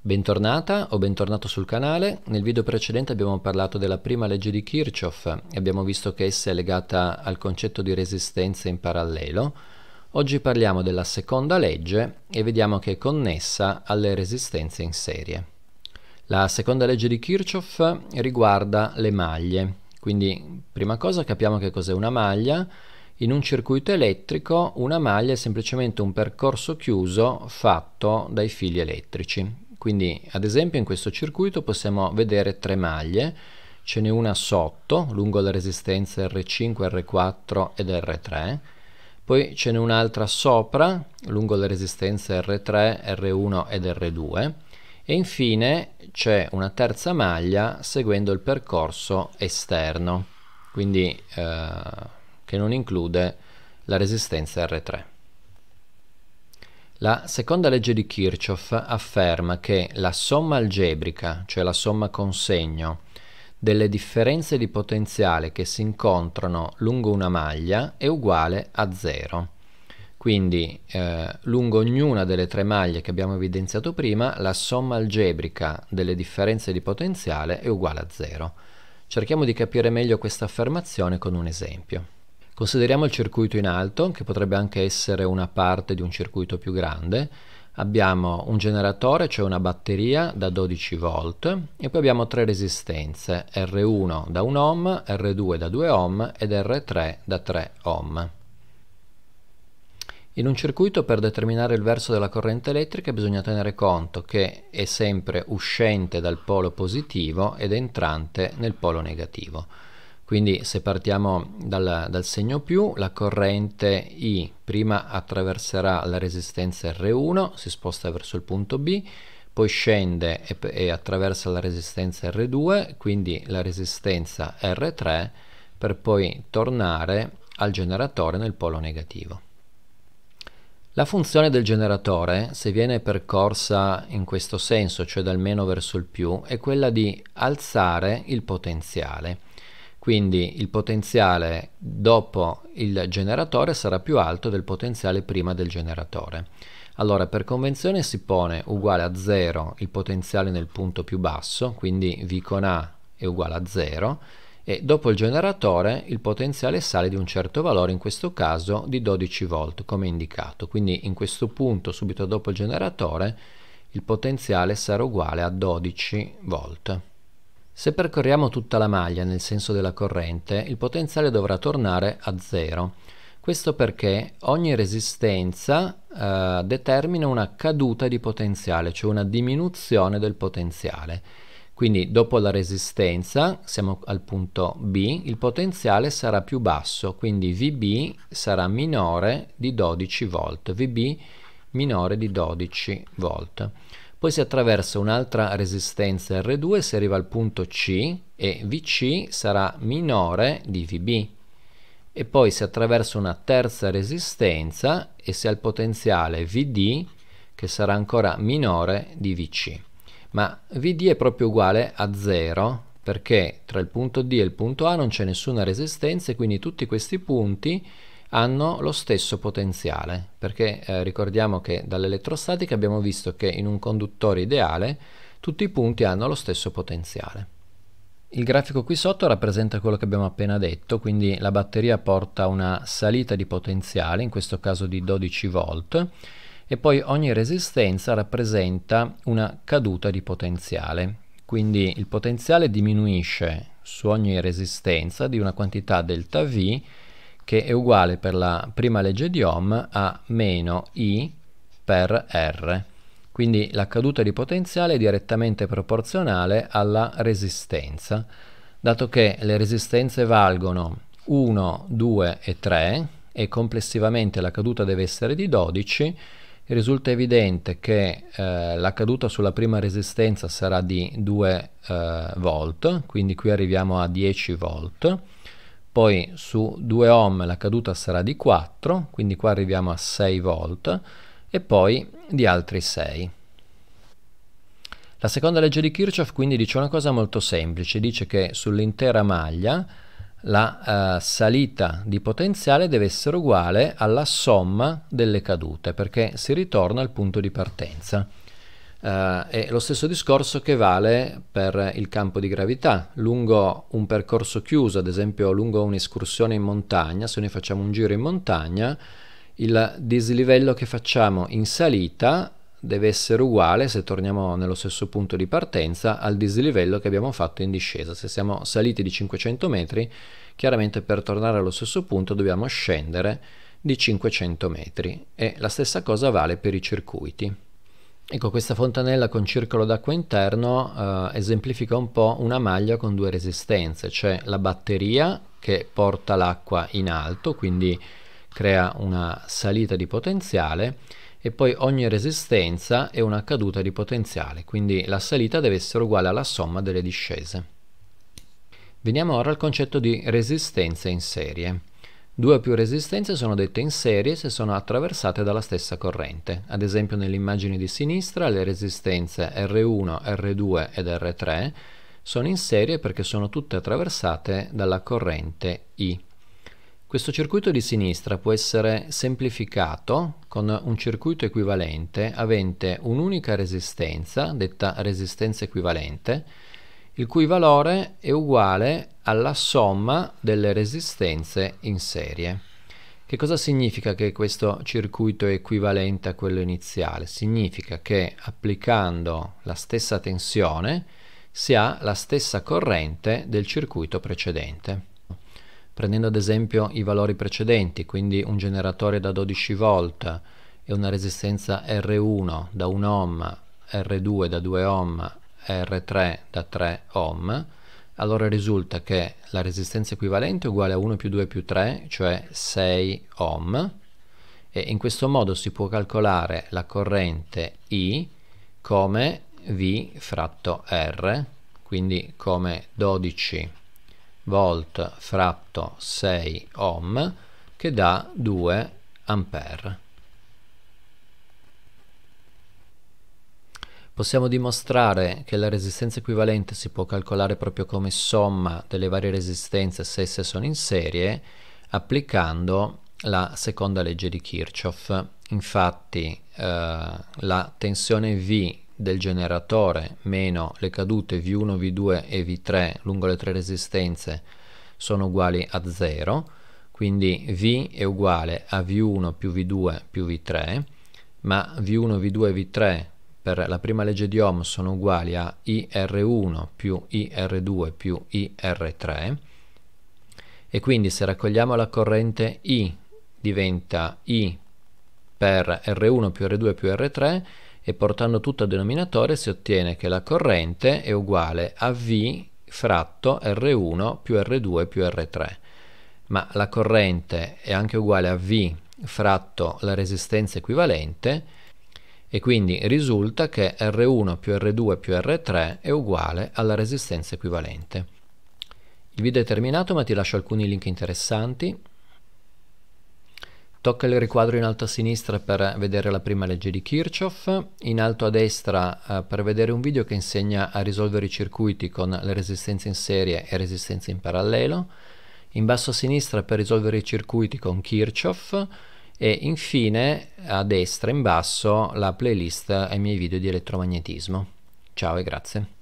Bentornata o bentornato sul canale. Nel video precedente abbiamo parlato della prima legge di Kirchhoff e abbiamo visto che essa è legata al concetto di resistenza in parallelo. Oggi parliamo della seconda legge e vediamo che è connessa alle resistenze in serie. La seconda legge di Kirchhoff riguarda le maglie. Quindi, prima cosa, capiamo che cos'è una maglia. In un circuito elettrico una maglia è semplicemente un percorso chiuso fatto dai fili elettrici. Quindi, ad esempio, in questo circuito possiamo vedere tre maglie, ce n'è una sotto, lungo la resistenza R5, R4 ed R3, poi ce n'è un'altra sopra, lungo la resistenza R3, R1 ed R2, e infine c'è una terza maglia seguendo il percorso esterno, quindi che non include la resistenza R3. La seconda legge di Kirchhoff afferma che la somma algebrica, cioè la somma con segno, delle differenze di potenziale che si incontrano lungo una maglia è uguale a 0. Quindi lungo ognuna delle tre maglie che abbiamo evidenziato prima, la somma algebrica delle differenze di potenziale è uguale a 0. Cerchiamo di capire meglio questa affermazione con un esempio. Consideriamo il circuito in alto, che potrebbe anche essere una parte di un circuito più grande. Abbiamo un generatore, cioè una batteria da 12 volt, e poi abbiamo tre resistenze, R1 da 1 ohm, R2 da 2 ohm ed R3 da 3 ohm. In un circuito, per determinare il verso della corrente elettrica, bisogna tenere conto che è sempre uscente dal polo positivo ed entrante nel polo negativo. Quindi, se partiamo dal segno più, la corrente I prima attraverserà la resistenza R1, si sposta verso il punto B, poi scende e attraversa la resistenza R2, quindi la resistenza R3, per poi tornare al generatore nel polo negativo. La funzione del generatore, se viene percorsa in questo senso, cioè dal meno verso il più, è quella di alzare il potenziale. Quindi il potenziale dopo il generatore sarà più alto del potenziale prima del generatore. Allora, per convenzione si pone uguale a 0 il potenziale nel punto più basso, quindi V con A è uguale a 0, e dopo il generatore il potenziale sale di un certo valore, in questo caso di 12 volt, come indicato. Quindi in questo punto, subito dopo il generatore, il potenziale sarà uguale a 12 volt. Se percorriamo tutta la maglia nel senso della corrente, il potenziale dovrà tornare a 0. Questo perché ogni resistenza determina una caduta di potenziale, cioè una diminuzione del potenziale. Quindi dopo la resistenza, siamo al punto B, il potenziale sarà più basso, quindi VB sarà minore di 12 volt, VB minore di 12 volt. Poi si attraversa un'altra resistenza R2, si arriva al punto C e VC sarà minore di VB, e poi si attraversa una terza resistenza e si ha il potenziale VD, che sarà ancora minore di VC. Ma VD è proprio uguale a 0, perché tra il punto D e il punto A non c'è nessuna resistenza, e quindi tutti questi punti hanno lo stesso potenziale, perché ricordiamo che dall'elettrostatica abbiamo visto che in un conduttore ideale tutti i punti hanno lo stesso potenziale. Il grafico qui sotto rappresenta quello che abbiamo appena detto, quindi la batteria porta una salita di potenziale, in questo caso di 12 volt, e poi ogni resistenza rappresenta una caduta di potenziale. Quindi il potenziale diminuisce su ogni resistenza di una quantità delta V, che è uguale per la prima legge di Ohm a meno I per R. Quindi la caduta di potenziale è direttamente proporzionale alla resistenza. Dato che le resistenze valgono 1, 2 e 3 e complessivamente la caduta deve essere di 12, risulta evidente che la caduta sulla prima resistenza sarà di 2 volt, quindi qui arriviamo a 10 volt. Poi su 2 ohm la caduta sarà di 4, quindi qua arriviamo a 6 volt, e poi di altri 6. La seconda legge di Kirchhoff quindi dice una cosa molto semplice, dice che sull'intera maglia la salita di potenziale deve essere uguale alla somma delle cadute, perché si ritorna al punto di partenza. È lo stesso discorso che vale per il campo di gravità. Lungo un percorso chiuso, ad esempio lungo un'escursione in montagna, se noi facciamo un giro in montagna, il dislivello che facciamo in salita deve essere uguale, se torniamo nello stesso punto di partenza, al dislivello che abbiamo fatto in discesa. Se siamo saliti di 500 metri, chiaramente per tornare allo stesso punto dobbiamo scendere di 500 metri, e la stessa cosa vale per i circuiti. Ecco, questa fontanella con circolo d'acqua interno esemplifica un po' una maglia con due resistenze. C'è la batteria che porta l'acqua in alto, quindi crea una salita di potenziale, e poi ogni resistenza è una caduta di potenziale, quindi la salita deve essere uguale alla somma delle discese. Veniamo ora al concetto di resistenze in serie. Due o più resistenze sono dette in serie se sono attraversate dalla stessa corrente. Ad esempio nell'immagine di sinistra le resistenze R1, R2 ed R3 sono in serie perché sono tutte attraversate dalla corrente I. Questo circuito di sinistra può essere semplificato con un circuito equivalente avente un'unica resistenza, detta resistenza equivalente, il cui valore è uguale alla somma delle resistenze in serie. Che cosa significa che questo circuito è equivalente a quello iniziale? Significa che applicando la stessa tensione si ha la stessa corrente del circuito precedente. Prendendo ad esempio i valori precedenti, quindi un generatore da 12 volt e una resistenza R1 da 1 ohm, R2 da 2 ohm, R3 da 3 ohm, allora risulta che la resistenza equivalente è uguale a 1 più 2 più 3, cioè 6 ohm, e in questo modo si può calcolare la corrente I come V fratto R, quindi come 12 volt fratto 6 ohm, che dà 2 ampere. Possiamo dimostrare che la resistenza equivalente si può calcolare proprio come somma delle varie resistenze se esse sono in serie, applicando la seconda legge di Kirchhoff. Infatti la tensione V del generatore meno le cadute V1, V2 e V3 lungo le tre resistenze sono uguali a 0, quindi V è uguale a V1 più V2 più V3, ma V1, V2 e V3 per la prima legge di Ohm sono uguali a IR1 più IR2 più IR3, e quindi se raccogliamo la corrente I diventa I per R1 più R2 più R3, e portando tutto a denominatore si ottiene che la corrente è uguale a V fratto R1 più R2 più R3, ma la corrente è anche uguale a V fratto la resistenza equivalente, e quindi risulta che R1 più R2 più R3 è uguale alla resistenza equivalente. Il video è terminato, ma ti lascio alcuni link interessanti. Tocca il riquadro in alto a sinistra per vedere la prima legge di Kirchhoff, in alto a destra per vedere un video che insegna a risolvere i circuiti con le resistenze in serie e resistenze in parallelo, in basso a sinistra per risolvere i circuiti con Kirchhoff, e infine a destra in basso la playlist ai miei video di elettromagnetismo. Ciao e grazie.